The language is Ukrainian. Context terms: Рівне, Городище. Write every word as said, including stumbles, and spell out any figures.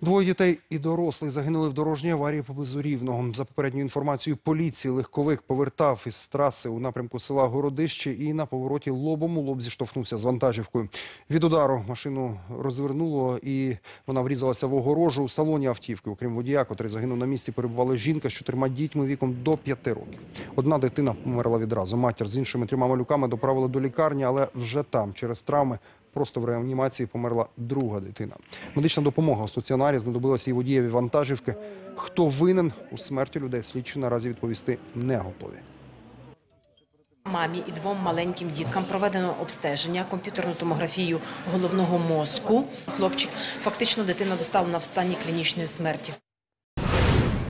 Двоє дітей і дорослих загинули в дорожній аварії поблизу Рівного. За попередньою інформацією поліції, легковик повертав із траси у напрямку села Городище і на повороті лобом у лоб зіштовхнувся з вантажівкою. Від удару машину розвернуло і вона врізалася в огорожу у салоні автівки. Окрім водія, котрий загинув на місці, перебувала жінка з чотирма дітьми віком до п'яти років. Одна дитина померла відразу. Матір з іншими трьома малюками доправили до лікарні, але вже там через травми просто в реанімації померла друга дитина. Медична допомога у стаціонарі знадобилася і водієві вантажівки. Хто винен у смерті людей, слідчі наразі відповісти не готові. Мамі і двом маленьким діткам проведено обстеження, комп'ютерну томографію головного мозку. Хлопчик, фактично дитина доставлена в стані клінічної смерті.